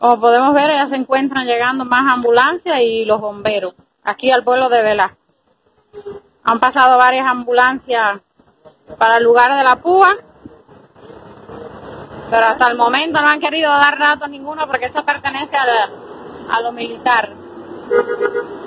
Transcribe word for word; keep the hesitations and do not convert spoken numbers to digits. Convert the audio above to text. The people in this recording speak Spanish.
Como podemos ver, ya se encuentran llegando más ambulancias y los bomberos, aquí al pueblo de Velazco. Han pasado varias ambulancias para el lugar de la púa, pero hasta el momento no han querido dar datos ninguno porque eso pertenece a, la, a lo militar.